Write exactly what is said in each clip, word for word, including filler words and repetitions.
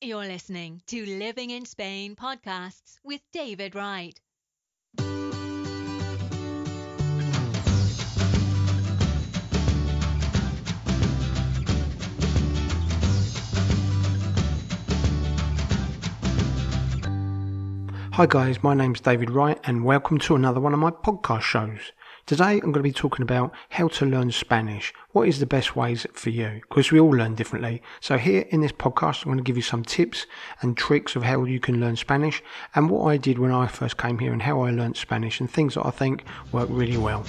You're listening to Living in Spain podcasts with David Wright. Hi guys, my name's David Wright and welcome to another one of my podcast shows. Today I'm going to be talking about how to learn Spanish. What is the best ways for you? Because we all learn differently. So here in this podcast I'm going to give you some tips and tricks of how you can learn Spanish and what I did when I first came here and how I learned Spanish and things that I think work really well.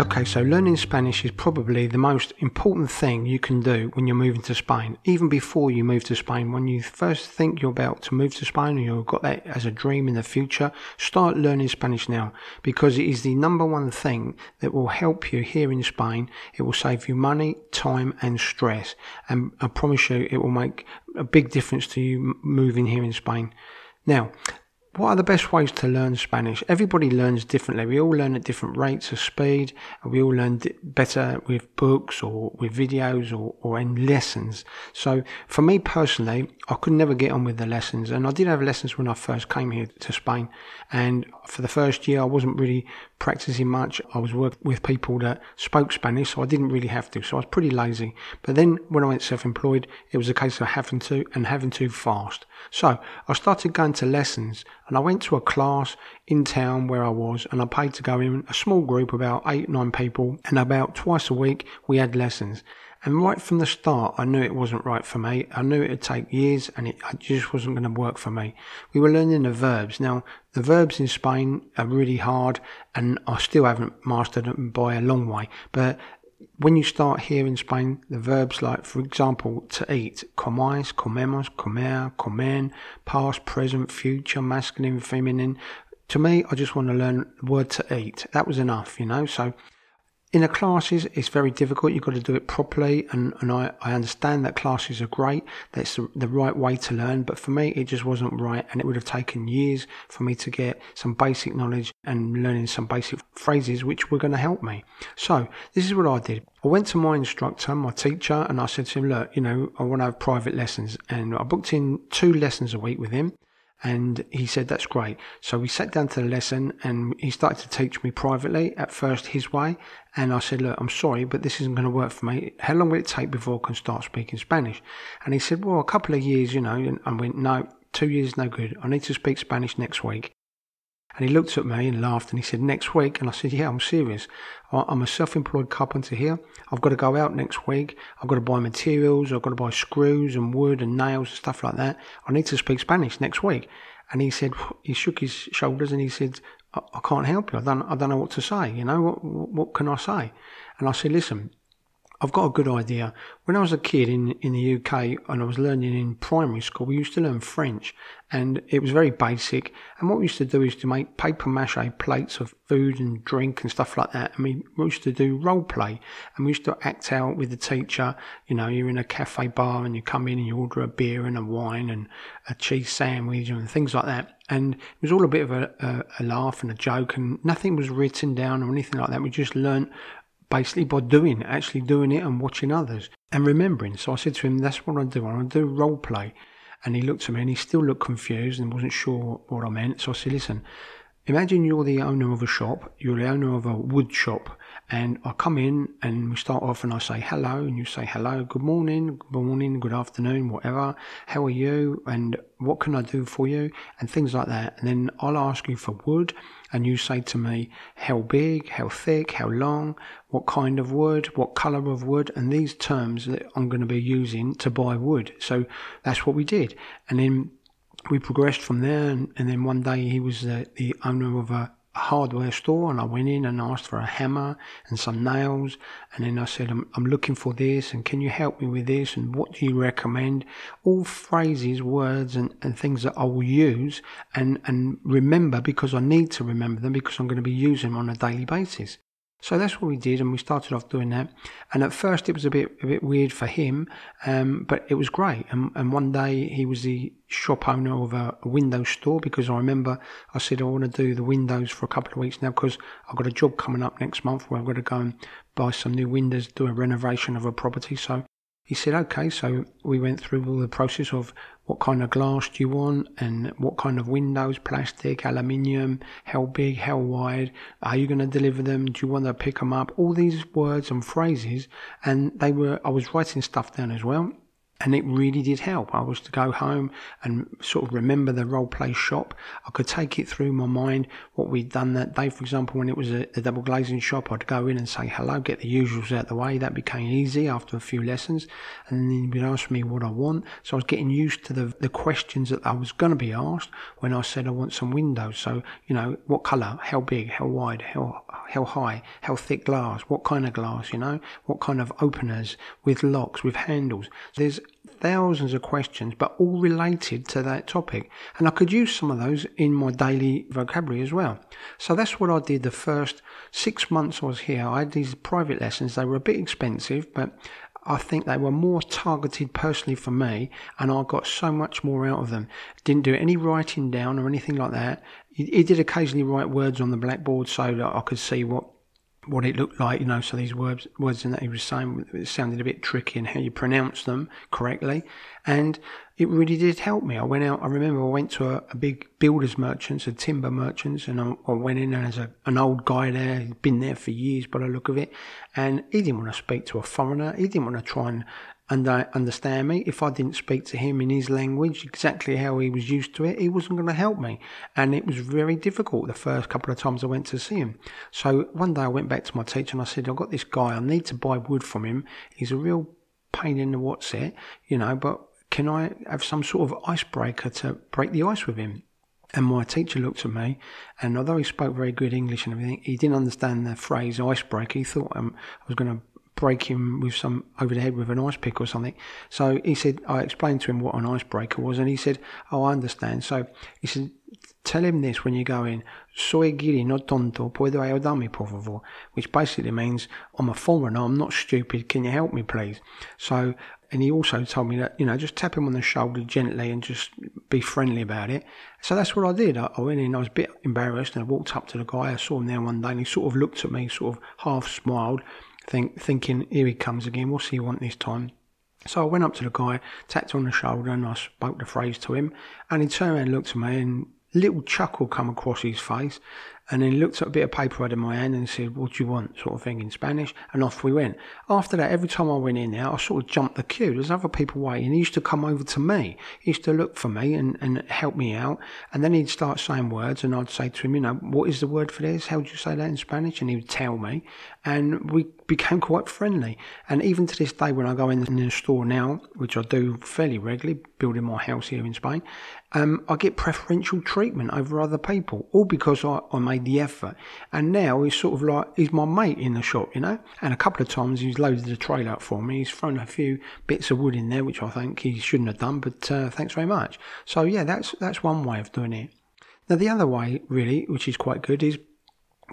Okay, so learning Spanish is probably the most important thing you can do when you're moving to Spain. Even before you move to Spain, when you first think you're about to move to Spain or you've got that as a dream in the future, start learning Spanish now because it is the number one thing that will help you here in Spain. It will save you money, time and stress. And I promise you it will make a big difference to you moving here in Spain. Now, what are the best ways to learn Spanish? Everybody learns differently. We all learn at different rates of speed. We all learn di- better with books or with videos or, or in lessons. So for me personally, I could never get on with the lessons. And I did have lessons when I first came here to Spain. And for the first year, I wasn't really practicing much. I was working with people that spoke Spanish, so I didn't really have to. So I was pretty lazy. But then when I went self-employed, it was a case of having to and having to fast. So I started going to lessons. And I went to a class in town where I was and I paid to go in a small group, about eight, nine people. And about twice a week we had lessons. And right from the start, I knew it wasn't right for me. I knew it would take years and it just wasn't going to work for me. We were learning the verbs. Now, the verbs in Spain are really hard and I still haven't mastered them by a long way. But when you start here in Spain, the verbs like, for example, to eat, comáis, comemos, comer, comen, past, present, future, masculine, feminine. To me, I just want to learn the word to eat. That was enough, you know. So in the classes, it's very difficult. You've got to do it properly. And, and I, I understand that classes are great. That's the, the right way to learn. But for me, it just wasn't right. And it would have taken years for me to get some basic knowledge and learning some basic phrases which were going to help me. So this is what I did. I went to my instructor, my teacher, and I said to him, look, you know, I want to have private lessons. And I booked in two lessons a week with him. And he said, that's great. So we sat down to the lesson and he started to teach me privately, at first his way. And I said, look, I'm sorry, but this isn't going to work for me. How long will it take before I can start speaking Spanish? And he said, well, a couple of years, you know. And I went, no, two years, no good. I need to speak Spanish next week. And he looked at me and laughed and he said, next week? And I said, yeah, I'm serious. I'm a self-employed carpenter here. I've got to go out next week. I've got to buy materials. I've got to buy screws and wood and nails and stuff like that. I need to speak Spanish next week. And he said, he shook his shoulders and he said, I, I can't help you. I don't, I don't know what to say. You know, what, what can I say? And I said, listen, I've got a good idea. When I was a kid in, in the U K and I was learning in primary school, we used to learn French and it was very basic. And what we used to do is to make paper mache plates of food and drink and stuff like that. And we used to do role play and we used to act out with the teacher. You know, you're in a cafe bar and you come in and you order a beer and a wine and a cheese sandwich and things like that. And it was all a bit of a, a, a laugh and a joke and nothing was written down or anything like that. We just learned basically by doing, actually doing it and watching others and remembering. So I said to him, that's what I do. I do role play. And he looked at me and he still looked confused and wasn't sure what I meant. So I said, listen, imagine you're the owner of a shop. You're the owner of a wood shop. And I come in and we start off and I say hello and you say hello, good morning, good morning, good afternoon, whatever. How are you? And what can I do for you? And things like that. And then I'll ask you for wood and you say to me how big, how thick, how long, what kind of wood, what colour of wood, and these terms that I'm going to be using to buy wood. So that's what we did. And then we progressed from there and, and then one day he was the, the owner of a a hardware store and I went in and asked for a hammer and some nails and then I said I'm, I'm looking for this and can you help me with this and what do you recommend? All phrases, words and, and things that I will use and, and remember because I need to remember them because I'm going to be using them on a daily basis. So that's what we did, and we started off doing that. And at first it was a bit a bit weird for him, um, but it was great. And, and one day he was the shop owner of a, a window store, because I remember I said, I want to do the windows for a couple of weeks now, because I've got a job coming up next month where I've got to go and buy some new windows, do a renovation of a property. So he said, okay. So we went through all the process of what kind of glass do you want, and what kind of windows, plastic, aluminium, how big, how wide, are you going to deliver them, do you want to pick them up, all these words and phrases. And they were, I was writing stuff down as well, and it really did help. I was to go home and sort of remember the role play shop. I could take it through my mind, what we'd done that day. For example, when it was a, a double glazing shop, I'd go in and say hello, get the usuals out the way. That became easy after a few lessons. And then he'd ask me what I want. So I was getting used to the, the questions that I was going to be asked when I said I want some windows. So, you know, what colour, how big, how wide, how, how high, how thick glass, what kind of glass, you know, what kind of openers, with locks, with handles. There's thousands of questions, but all related to that topic, and I could use some of those in my daily vocabulary as well. So that's what I did the first six months I was here. I had these private lessons. They were a bit expensive, but I think they were more targeted personally for me, and I got so much more out of them. Didn't do any writing down or anything like that. He did occasionally write words on the blackboard so that I could see what what it looked like, you know, so these words words that he was saying, it sounded a bit tricky in how you pronounce them correctly. And it really did help me. I went out, I remember I went to a, a big builders merchants, a timber merchants, and I, I went in, and there's a, an old guy there, he'd been there for years by the look of it, and he didn't want to speak to a foreigner, he didn't want to try and and uh, understand me. If I didn't speak to him in his language, exactly how he was used to it, he wasn't going to help me. And it was very difficult the first couple of times I went to see him. So one day I went back to my teacher and I said, I've got this guy, I need to buy wood from him. He's a real pain in the what's it, you know, but can I have some sort of icebreaker to break the ice with him? And my teacher looked at me, and although he spoke very good English and everything, he didn't understand the phrase icebreaker. He thought um, I was going to break him with some over the head with an ice pick or something. So he said, I explained to him what an icebreaker was, and he said, oh, I understand. So he said, tell him this when you go in, soy guiri, no tonto, puedo ayudarme, por favor, which basically means, I'm a foreigner, I'm not stupid, can you help me, please? So, and he also told me that, you know, just tap him on the shoulder gently and just be friendly about it. So that's what I did. I, I went in, I was a bit embarrassed, and I walked up to the guy. I saw him there one day, and he sort of looked at me, sort of half smiled, Think, thinking, here he comes again, what's he want this time? So I went up to the guy, tapped on the shoulder, and I spoke the phrase to him, and he turned around and looked at me, and a little chuckle come across his face, and then he looked at a bit of paper I had in my hand and said, what do you want, sort of thing in Spanish, and off we went. After that, every time I went in there, I sort of jumped the queue. There's other people waiting. He used to come over to me. He used to look for me and, and help me out, and then he'd start saying words, and I'd say to him, you know, what is the word for this? How do you say that in Spanish? And he would tell me, and we became quite friendly. And even to this day, when I go in the store now, which I do fairly regularly, building my house here in Spain, um, I get preferential treatment over other people, all because I, I made the effort. And now he's sort of like, he's my mate in the shop, you know. And a couple of times he's loaded the trailer up for me, he's thrown a few bits of wood in there, which I think he shouldn't have done, but uh, thanks very much. So yeah, that's that's one way of doing it. Now the other way, really, which is quite good, is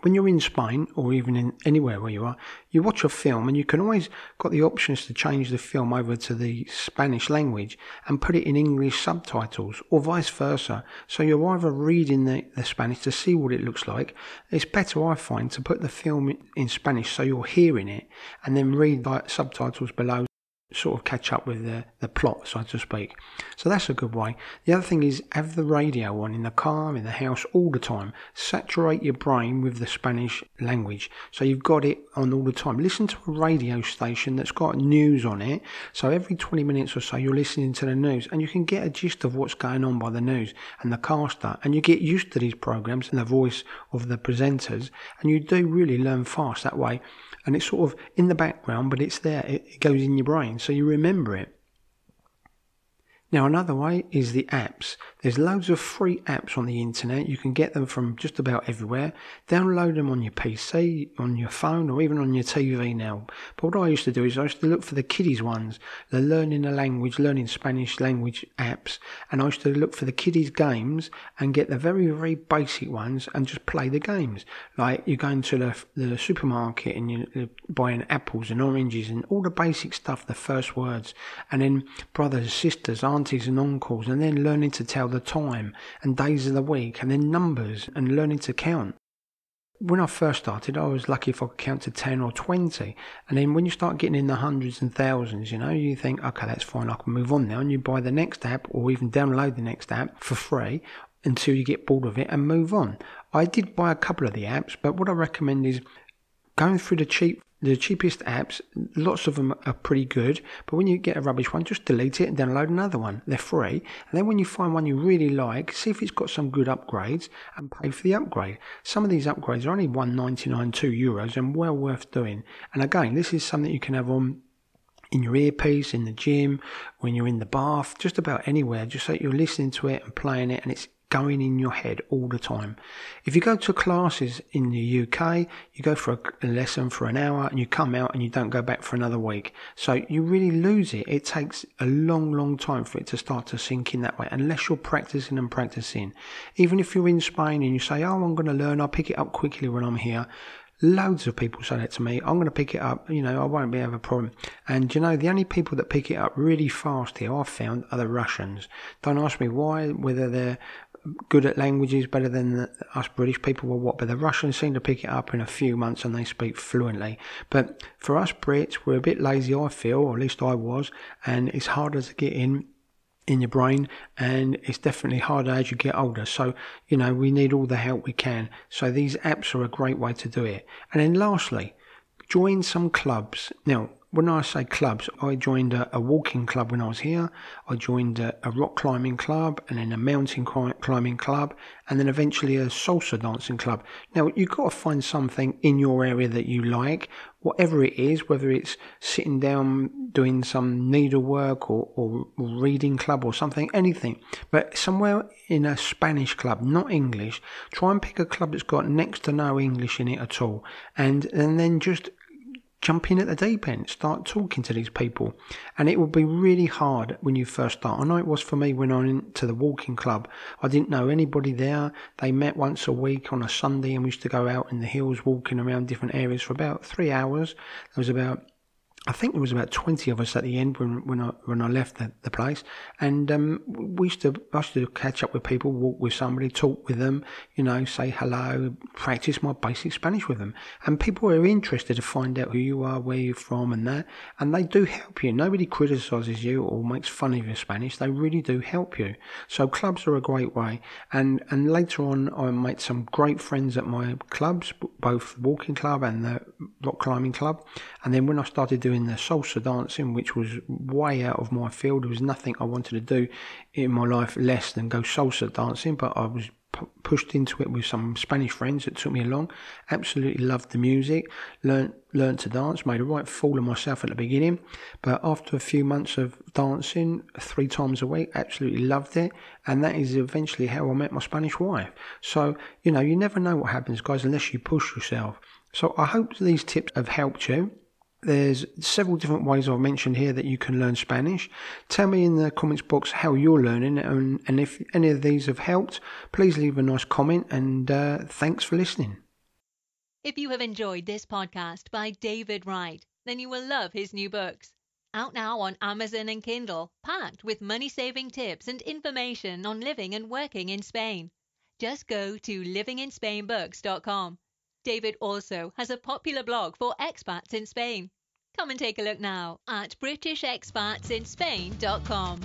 when you're in Spain, or even in anywhere where you are, you watch a film, and you can always got the options to change the film over to the Spanish language and put it in English subtitles, or vice versa. So you're either reading the, the Spanish to see what it looks like. It's better, I find, to put the film in, in Spanish so you're hearing it, and then read the subtitles below, sort of catch up with the, the plot, so to speak. So that's a good way. The other thing is, have the radio on in the car, in the house, all the time. Saturate your brain with the Spanish language, so you've got it on all the time. Listen to a radio station that's got news on it, so every twenty minutes or so you're listening to the news, and you can get a gist of what's going on by the news and the caster, and you get used to these programs and the voice of the presenters, and you do really learn fast that way. And it's sort of in the background, but it's there, it goes in your brain, so you remember it. Now, another way is the apps. There's loads of free apps on the internet. You can get them from just about everywhere. Download them on your P C, on your phone, or even on your T V now. But what I used to do is I used to look for the kiddies ones, the learning a language, learning Spanish language apps, and I used to look for the kiddies games and get the very, very basic ones and just play the games. Like you go into the, the supermarket and you're buying apples and oranges and all the basic stuff, the first words, and then brothers, sisters, aunts, aunties and uncles, and then learning to tell the time and days of the week, and then numbers and learning to count. When I first started, I was lucky if I could count to ten or twenty, and then when you start getting in the hundreds and thousands, you know, you think, okay, that's fine, I can move on now, and you buy the next app or even download the next app for free until you get bored of it and move on. I did buy a couple of the apps, but what I recommend is going through the cheap The cheapest apps. Lots of them are pretty good, but when you get a rubbish one, just delete it and download another one. They're free. And then when you find one you really like, see if it's got some good upgrades and pay for the upgrade. Some of these upgrades are only one ninety-nine, two euros, and well worth doing. And again, this is something you can have on in your earpiece, in the gym, when you're in the bath, just about anywhere, just so you're listening to it and playing it, and it's going in your head all the time. If you go to classes in the U K, you go for a lesson for an hour and you come out and you don't go back for another week. So you really lose it. It takes a long, long time for it to start to sink in that way, unless you're practicing and practicing. Even if you're in Spain and you say, oh, I'm going to learn, I'll pick it up quickly when I'm here. Loads of people say that to me. I'm going to pick it up, you know, I won't be have a problem. And you know, the only people that pick it up really fast here, I've found, are the Russians. Don't ask me why, whether they're good at languages, better than the, us British people or what, but the Russians seem to pick it up in a few months and they speak fluently. But for us Brits, we're a bit lazy, I feel, or at least I was, and it's harder to get in in your brain, and it's definitely harder as you get older. So, you know, we need all the help we can. So these apps are a great way to do it. And then lastly, join some clubs. Now, when I say clubs, I joined a, a walking club when I was here. I joined a, a rock climbing club, and then a mountain climbing club, and then eventually a salsa dancing club. Now, you've got to find something in your area that you like, whatever it is, whether it's sitting down doing some needlework or, or reading club or something, anything. But somewhere in a Spanish club, not English, try and pick a club that's got next to no English in it at all. And, and then just jump in at the deep end, start talking to these people. And it will be really hard when you first start. I know it was for me when I went into the walking club. I didn't know anybody there. They met once a week on a Sunday, and we used to go out in the hills walking around different areas for about three hours. There was about, I think there was about twenty of us at the end when, when I when I left the, the place. And um, we used to, I used to catch up with people, walk with somebody, talk with them, you know, say hello, practice my basic Spanish with them. And people are interested to find out who you are, where you're from and that. And they do help you. Nobody criticises you or makes fun of your Spanish. They really do help you. So clubs are a great way. And, and later on, I made some great friends at my clubs, both the walking club and the rock climbing club. And then when I started doing doing the salsa dancing, which was way out of my field, there was nothing I wanted to do in my life less than go salsa dancing, but I was p pushed into it with some Spanish friends that took me along. Absolutely loved the music, learned learned to dance, made a right fool of myself at the beginning, but after a few months of dancing three times a week, absolutely loved it. And that is eventually how I met my Spanish wife. So, you know, you never know what happens, guys, unless you push yourself. So I hope these tips have helped you. There's several different ways I've mentioned here that you can learn Spanish. Tell me in the comments box how you're learning, and, and if any of these have helped, please leave a nice comment, and uh, thanks for listening. If you have enjoyed this podcast by David Wright, then you will love his new books. Out now on Amazon and Kindle, packed with money-saving tips and information on living and working in Spain. Just go to living in Spain books dot com. David also has a popular blog for expats in Spain. Come and take a look now at British Expats in Spain dot com.